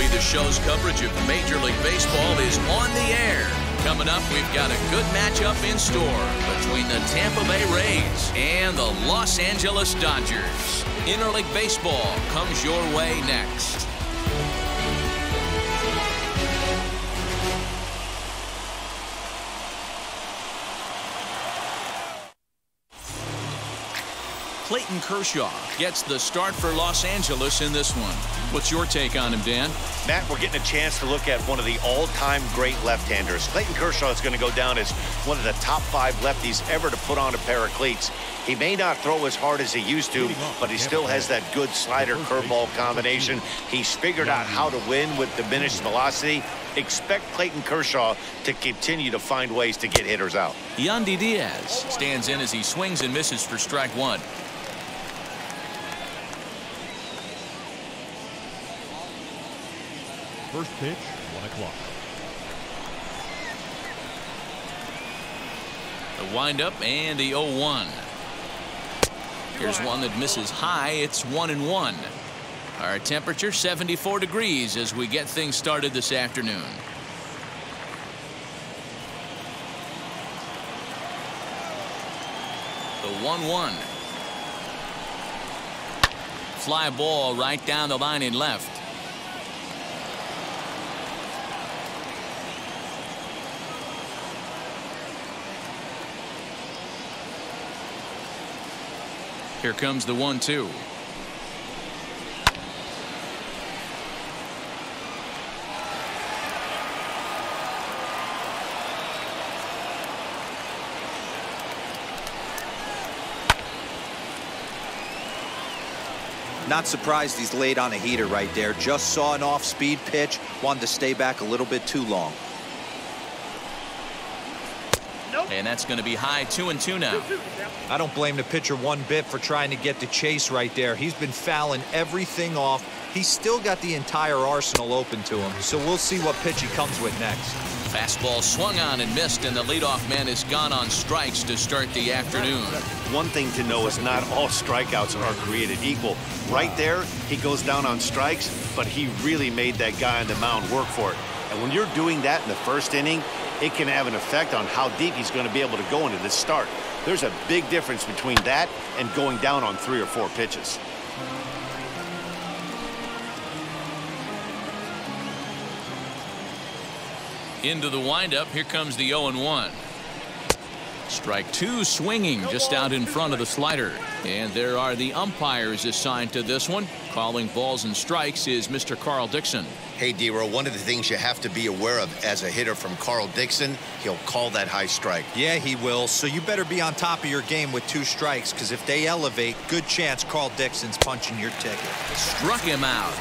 be the show's coverage of Major League Baseball is on the air. Coming up, we've got a good matchup in store between the Tampa Bay Rays and the Los Angeles Dodgers. Interleague Baseball comes your way next. Clayton Kershaw gets the start for Los Angeles in this one. What's your take on him, Dan? Matt, we're getting a chance to look at one of the all-time great left-handers. Clayton Kershaw is going to go down as one of the top 5 lefties ever to put on a pair of cleats. He may not throw as hard as he used to, but he still has that good slider-curveball combination. He's figured out how to win with diminished velocity. Expect Clayton Kershaw to continue to find ways to get hitters out. Yandy Diaz stands in as he swings and misses for strike one. First pitch, 1 o'clock. The windup and the 0-1. Here's one that misses high. It's 1-1. Our temperature 74 degrees as we get things started this afternoon. The 1-1. Fly ball right down the line and left. Here comes the 1-2. Not surprised he's laid on a heater right there. Just saw an off-speed pitch, wanted to stay back a little bit too long. And that's going to be high, 2-2 now. I don't blame the pitcher one bit for trying to get the chase right there. He's been fouling everything off. He's still got the entire arsenal open to him. So we'll see what pitch he comes with next. Fastball swung on and missed, and the leadoff man is gone on strikes to start the afternoon. One thing to know is not all strikeouts are created equal. Right there, he goes down on strikes, but he really made that guy on the mound work for it. And when you're doing that in the first inning, it can have an effect on how deep he's going to be able to go into this start. There's a big difference between that and going down on 3 or 4 pitches. Into the windup, here comes the 0-1. Strike two swinging just out in front of the slider. And there are the umpires assigned to this one. Calling balls and strikes is Mr. Carl Dixon. Hey, D-Row, one of the things you have to be aware of as a hitter from Carl Dixon, he'll call that high strike. Yeah, he will. So you better be on top of your game with 2 strikes, because if they elevate, good chance Carl Dixon's punching your ticket. Struck him out.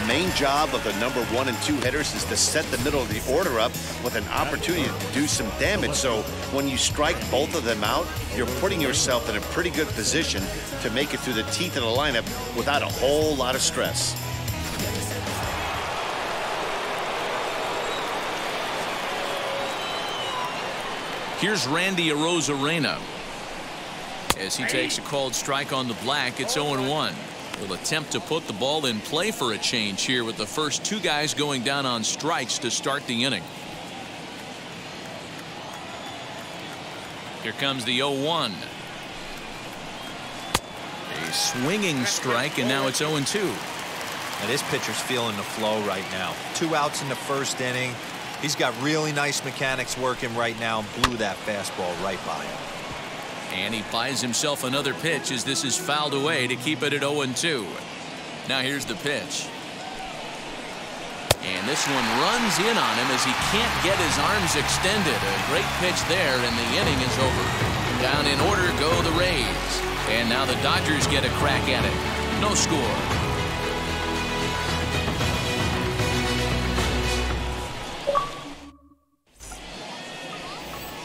The main job of the number 1 and 2 hitters is to set the middle of the order up with an opportunity to do some damage. So when you strike both of them out, you're putting yourself in a pretty good position to make it through the teeth of the lineup without a whole lot of stress. Here's Randy Arozarena as he takes a called strike on the black. It's 0-1. Will attempt to put the ball in play for a change here with the first 2 guys going down on strikes to start the inning. Here comes the 0-1. A swinging strike, and now it's 0-2. Now this pitcher's feeling the flow right now. 2 outs in the first inning. He's got really nice mechanics working right now. Blew that fastball right by him. And he buys himself another pitch as this is fouled away to keep it at 0-2. Now here's the pitch. And this one runs in on him as he can't get his arms extended. A great pitch there, and the inning is over. Down in order go the Rays. And now the Dodgers get a crack at it. No score.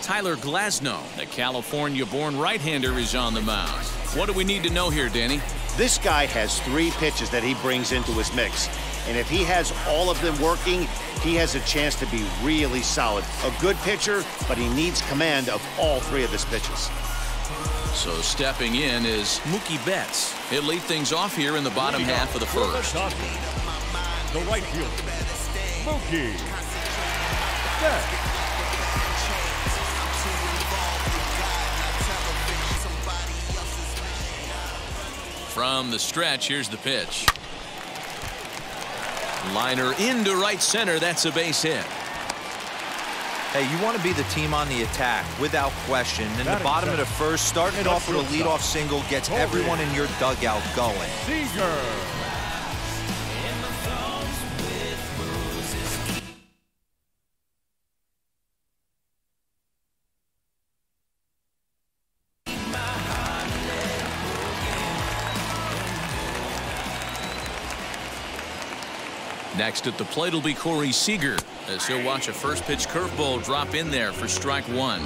Tyler Glasnow, the California-born right-hander, is on the mound. What do we need to know here, Danny? This guy has 3 pitches that he brings into his mix. And if he has all of them working, he has a chance to be really solid. A good pitcher, but he needs command of all 3 of his pitches. So stepping in is Mookie Betts. He'll lead things off here in the bottom half of the first. the right fielder, Mookie Betts. From the stretch, here's the pitch. Liner into right center. That's a base hit. Hey, you want to be the team on the attack without question. In the bottom of the first, starting it off with a leadoff single gets everyone in your dugout going. Seager. Next at the plate will be Corey Seager, as he'll watch a first pitch curveball drop in there for strike one.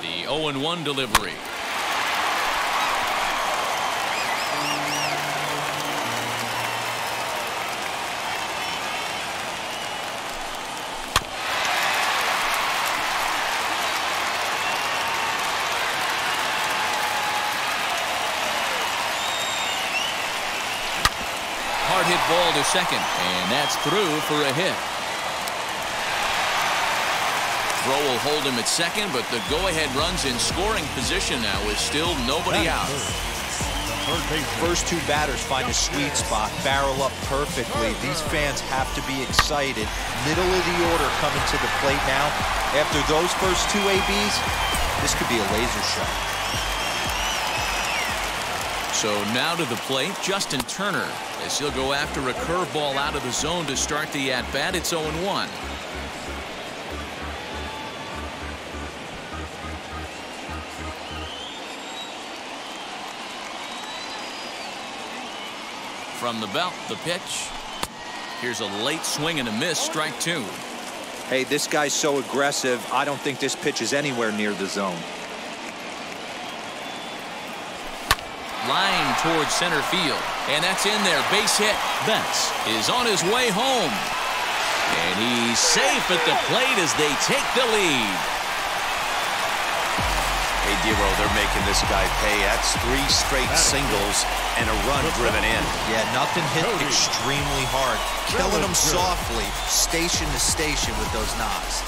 The 0-1 delivery. Ball to second, and that's through for a hit. Throw will hold him at second, but the go-ahead runs in scoring position now with still nobody out. First two batters find a sweet spot, barrel up perfectly. These fans have to be excited. Middle of the order coming to the plate now. After those first two ABs, this could be a laser shot. So now to the plate, Justin Turner, as he'll go after a curveball out of the zone to start the at-bat. It's 0-1. From the belt, the pitch. Here's a late swing and a miss, strike two. Hey, this guy's so aggressive, I don't think this pitch is anywhere near the zone. Line towards center field, and that's in there. Base hit. Betts is on his way home, and he's safe at the plate as they take the lead. Hey, Dero, they're making this guy pay. That's three straight singles and a run driven in. Yeah, nothing hit extremely hard. Killing them softly, station to station with those knocks.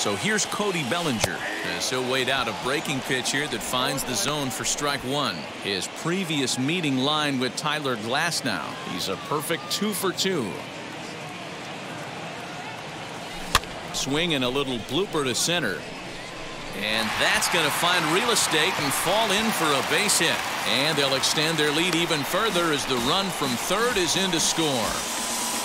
So here's Cody Bellinger, as he'll wait out a breaking pitch here that finds the zone for strike one. His previous meeting line with Tyler Glasnow. He's a perfect 2 for 2. Swing and a little blooper to center. And that's going to find real estate and fall in for a base hit. And they'll extend their lead even further as the run from third is in to score.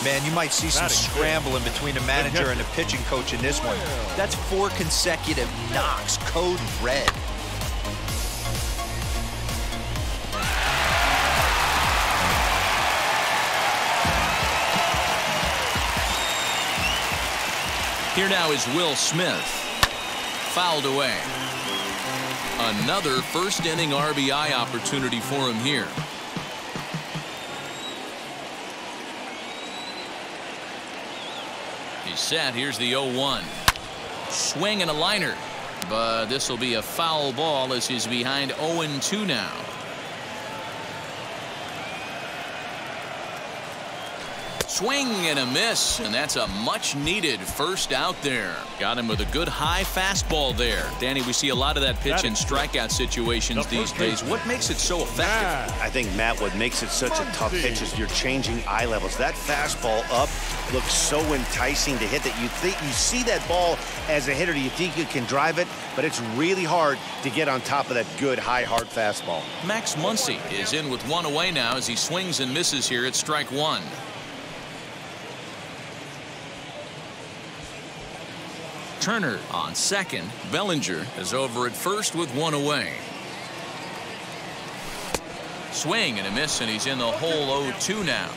Man, you might see some scrambling between the manager and the pitching coach in this one. That's 4 consecutive knocks, code red. Here now is Will Smith. Fouled away. Another first inning RBI opportunity for him here. Set. Here's the 0-1. Swing and a liner, but this will be a foul ball as he's behind 0-2 now. Swing and a miss, and that's a much needed first out there. Got him with a good high fastball there. Danny, we see a lot of that pitch in strikeout situations these days. What makes it so effective? I think, Matt, what makes it such a tough pitch is you're changing eye levels. That fastball up looks so enticing to hit that you think you see that ball as a hitter. You think you can drive it, but it's really hard to get on top of that good high hard fastball. Max Muncy is in with one away now as he swings and misses here at strike one. Turner on second. Bellinger is over at first with one away. Swing and a miss, and he's in the hole 0-2 now.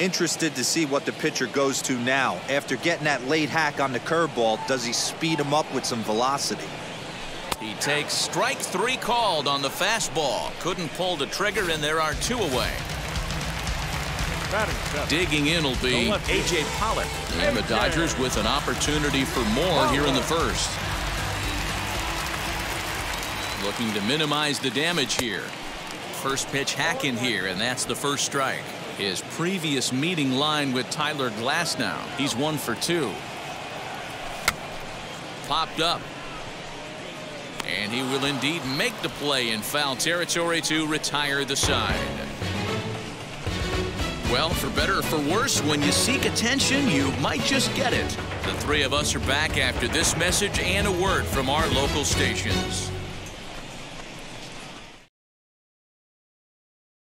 Interested to see what the pitcher goes to now. After getting that late hack on the curveball, does he speed him up with some velocity? He takes strike three called on the fastball. Couldn't pull the trigger, and there are two away. Digging in will be AJ Pollock. And the Dodgers with an opportunity for more here in the first. Looking to minimize the damage here. First pitch hack in here, and that's the first strike. His previous meeting line with Tyler Glasnow. He's 1 for 2. Popped up. And he will indeed make the play in foul territory to retire the side. Well, for better or for worse, when you seek attention, you might just get it. The three of us are back after this message and a word from our local stations.